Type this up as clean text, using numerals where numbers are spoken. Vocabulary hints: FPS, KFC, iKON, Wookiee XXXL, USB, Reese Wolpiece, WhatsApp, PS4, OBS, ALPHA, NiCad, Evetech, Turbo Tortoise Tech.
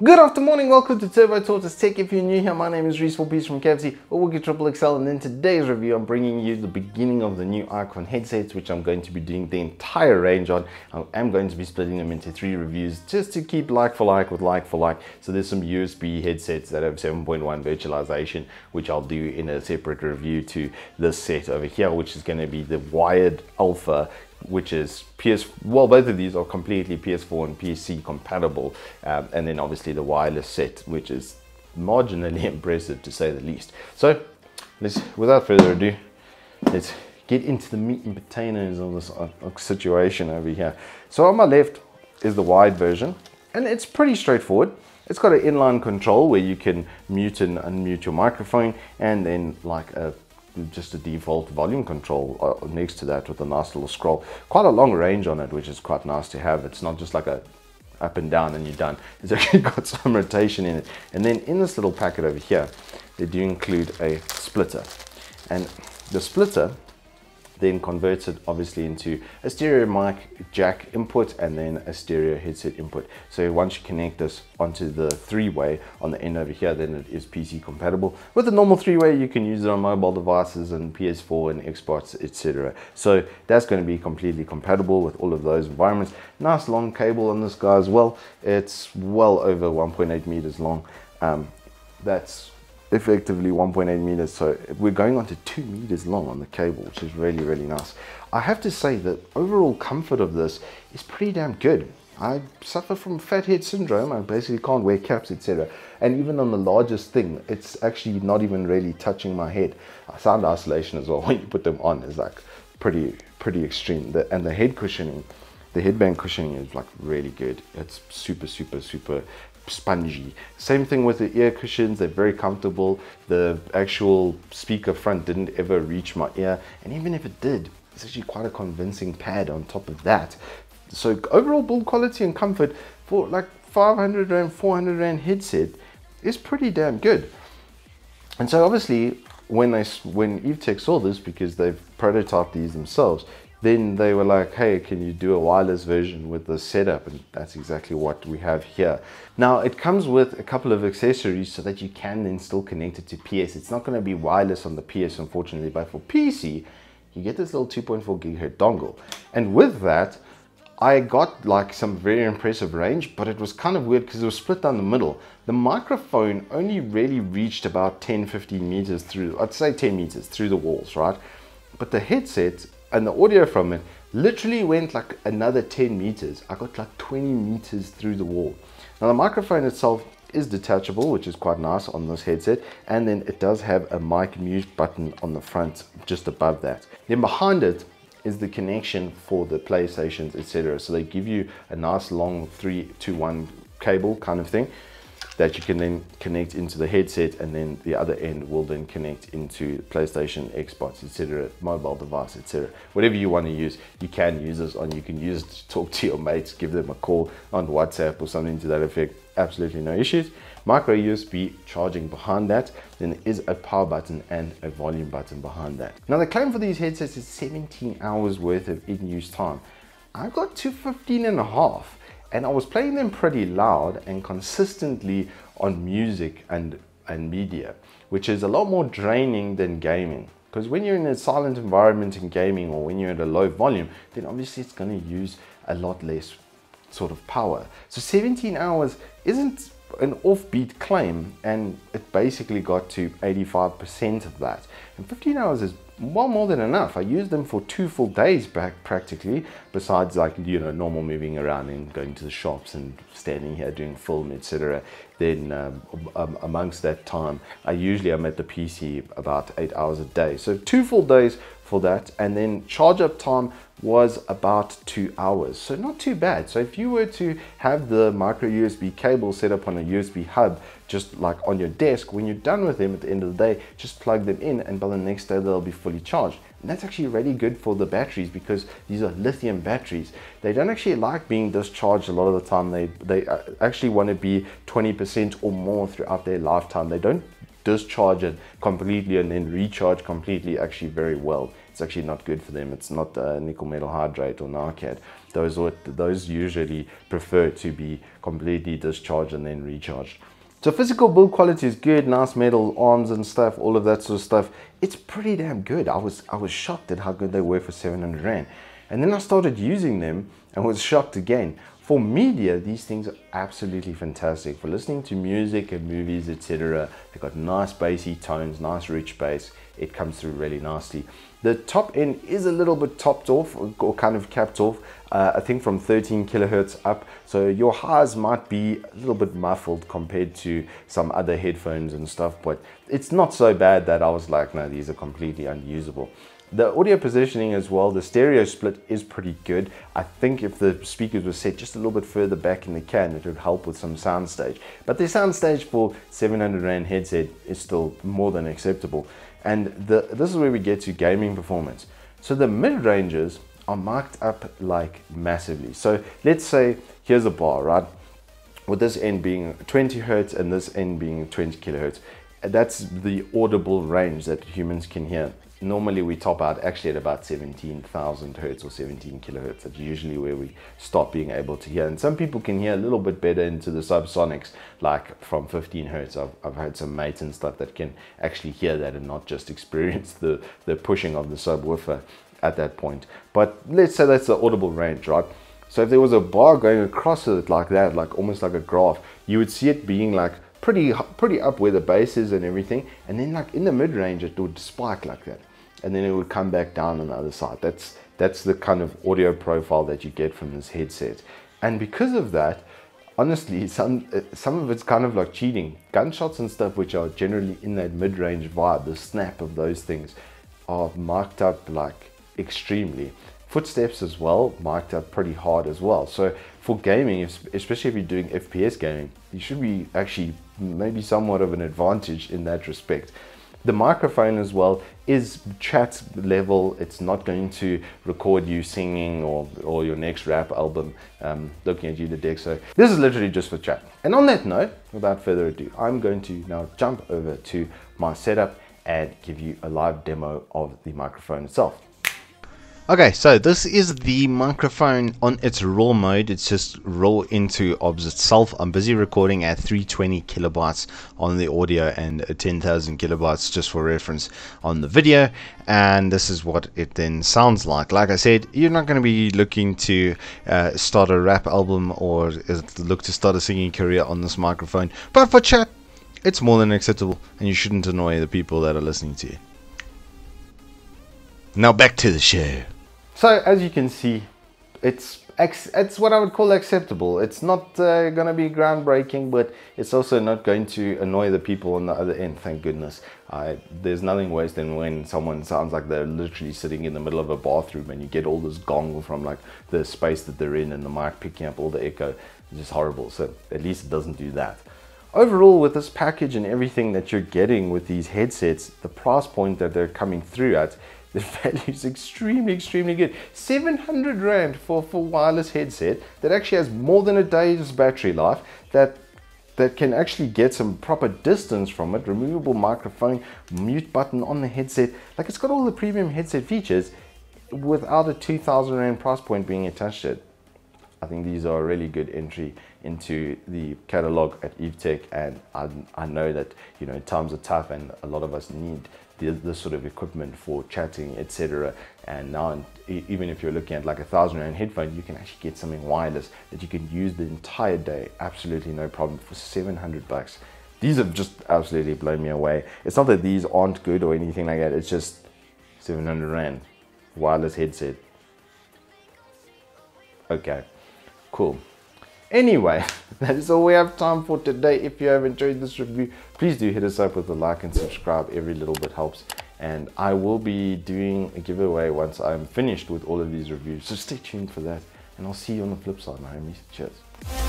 Good afternoon, welcome to Turbo Tortoise Tech. If you're new here, my name is Reese Wolpiece from KFC or Wookiee XXXL, and in today's review I'm bringing you the beginning of the new iKON headsets, which I'm going to be doing the entire range on. I am going to be splitting them into 3 reviews just to keep like for like with like for like. So there's some USB headsets that have 7.1 virtualization, which I'll do in a separate review to this set over here, which is going to be the wired ALPHA, which is both of these are completely PS4 and PC compatible, and then obviously the wireless set, which is marginally impressive to say the least. So without further ado, let's get into the meat and potatoes of this situation over here. So on my left is the wired version, and it's pretty straightforward. It's got an inline control where you can mute and unmute your microphone, and then like a just a default volume control next to that with a nice little scroll. Quite a long range on it, which is quite nice to have. It's not just like a up and down and you're done. It's actually got some rotation in it. And then in this little packet over here, they do include a splitter, and the splitter then converts it obviously into a stereo mic jack input and then a stereo headset input. So once you connect this onto the 3-way on the end over here, then it is PC compatible. With the normal 3-way, you can use it on mobile devices and PS4 and Xbox, etc. So that's going to be completely compatible with all of those environments. Nice long cable on this guy as well. It's well over 1.8 meters long. That's effectively 1.8 meters, so we're going on to 2 meters long on the cable, which is really, really nice. I have to say that overall comfort of this is pretty damn good. I suffer from fathead syndrome. I basically can't wear caps, etc. And even on the largest thing, it's actually not even really touching my head. Sound isolation as well when you put them on is like pretty extreme. And the head cushioning, the headband cushioning is like really good. It's super spongy. Same thing with the ear cushions. They're very comfortable. The actual speaker front didn't ever reach my ear, and even if it did, it's actually quite a convincing pad on top of that. So overall build quality and comfort for like 500 rand 400 rand headset is pretty damn good. And so obviously when Evetech saw this, because they've prototyped these themselves, then they were like, hey, can you do a wireless version with this setup? And that's exactly what we have here. Now, it comes with a couple of accessories so that you can then still connect it to PS. It's not going to be wireless on the PS, unfortunately, but for PC, you get this little 2.4 gigahertz dongle. And with that, I got like some very impressive range, but it was kind of weird because it was split down the middle. The microphone only really reached about 10-15 meters through, I'd say 10 meters through the walls, right? But the headset and the audio from it literally went like another 10 meters. I got like 20 meters through the wall. Now the microphone itself is detachable, which is quite nice on this headset, and then it does have a mic mute button on the front just above that. Then behind it is the connection for the PlayStations, etc. So they give you a nice long 3-to-1 cable kind of thing that you can then connect into the headset, and then the other end will then connect into PlayStation, Xbox, etc., mobile device, etc. Whatever you want to use, you can use this on. You can use it to talk to your mates, give them a call on WhatsApp or something to that effect. Absolutely no issues. Micro USB charging behind that. Then there is a power button and a volume button behind that. Now the claim for these headsets is 17 hours worth of in-use time. I got to 15.5. And I was playing them pretty loud and consistently on music and media, which is a lot more draining than gaming. Because when you're in a silent environment in gaming, or when you're at a low volume, then obviously it's going to use a lot less sort of power. So 17 hours isn't an offbeat claim, and it basically got to 85% of that. And 15 hours is well more than enough. I used them for 2 full days back practically, besides like, you know, normal moving around and going to the shops and standing here doing film, etc. Then amongst that time, I usually am at the PC about 8 hours a day. So 2 full days for that, and then charge up time was about 2 hours, so not too bad. So if you were to have the micro USB cable set up on a USB hub, just like on your desk, when you're done with them at the end of the day, just plug them in, and by the next day they'll be fully charged. And that's actually really good for the batteries, because these are lithium batteries. They don't actually like being discharged a lot of the time. They actually want to be 20% or more throughout their lifetime. They don't discharge it completely and then recharge completely actually very well. it's actually not good for them. It's not nickel metal hydrate or NiCad. Those usually prefer to be completely discharged and then recharged. So physical build quality is good, nice metal arms and stuff, all of that sort of stuff. It's pretty damn good. I was shocked at how good they were for 700 Rand. And then I started using them and was shocked again. For media, these things are absolutely fantastic. For listening to music and movies, etc. They've got nice bassy tones, nice rich bass. It comes through really nicely. The top end is a little bit topped off or kind of capped off, I think from 13 kilohertz up. So your highs might be a little bit muffled compared to some other headphones and stuff, but it's not so bad that I was like, no, these are completely unusable. The audio positioning as well, the stereo split is pretty good. I think if the speakers were set just a little bit further back in the can, it would help with some soundstage. But the soundstage for 700 Rand headset is still more than acceptable. And this is where we get to gaming performance. So the mid-rangers are marked up like massively. So let's say here's a bar, right? With this end being 20 hertz and this end being 20 kilohertz. That's the audible range that humans can hear. Normally we top out actually at about 17,000 hertz or 17 kilohertz. That's usually where we stop being able to hear. And some people can hear a little bit better into the subsonics, like from 15 hertz. I've heard some mates and stuff that can actually hear that and not just experience the pushing of the subwoofer at that point. But let's say that's the audible range, right? So if there was a bar going across it like that, like almost like a graph, you would see it being like pretty up where the bass is and everything, and then like in the mid-range it would spike like that, and then it would come back down on the other side. That's the kind of audio profile that you get from this headset. And because of that, honestly, some of it's kind of like cheating. Gunshots and stuff, which are generally in that mid-range vibe, the snap of those things are marked up like extremely. Footsteps as well, marked up pretty hard as well. So for gaming, especially if you're doing FPS gaming, you should be actually maybe somewhat of an advantage in that respect. The microphone as well is chat level. It's not going to record you singing or your next rap album looking at you, the deck. So this is literally just for chat. And on that note, without further ado, I'm going to now jump over to my setup and give you a live demo of the microphone itself. Okay, so this is the microphone on its raw mode. It's just raw into OBS itself. I'm busy recording at 320 kilobytes on the audio and 10,000 kilobytes just for reference on the video. And this is what it then sounds like. Like I said, you're not going to be looking to start a rap album or look to start a singing career on this microphone. But for chat, it's more than acceptable and you shouldn't annoy the people that are listening to you. Now back to the show. So as you can see, it's what I would call acceptable. It's not going to be groundbreaking, but it's also not going to annoy the people on the other end, thank goodness. There's nothing worse than when someone sounds like they're literally sitting in the middle of a bathroom and you get all this gong from like the space that they're in and the mic picking up all the echo. It's just horrible, so at least it doesn't do that. Overall, with this package and everything that you're getting with these headsets, the price point that they're coming through at, the value is extremely good. 700 Rand for wireless headset that actually has more than a day's battery life, that can actually get some proper distance from it, removable microphone, mute button on the headset. Like, it's got all the premium headset features without a 2,000 Rand price point being attached to it. I think these are a really good entry into the catalog at Evetech, and I know that, you know, times are tough and a lot of us need this sort of equipment for chatting, etc. And now, even if you're looking at like a 1,000 Rand headphone, you can actually get something wireless that you can use the entire day, absolutely no problem, for 700 bucks. These have just absolutely blown me away. It's not that these aren't good or anything like that, it's just 700 Rand wireless headset. Okay, cool. Anyway, that is all we have time for today. If you have enjoyed this review, please do hit us up with a like and subscribe. Every little bit helps. And I will be doing a giveaway once I'm finished with all of these reviews, so stay tuned for that. And I'll see you on the flip side, my homies. Cheers.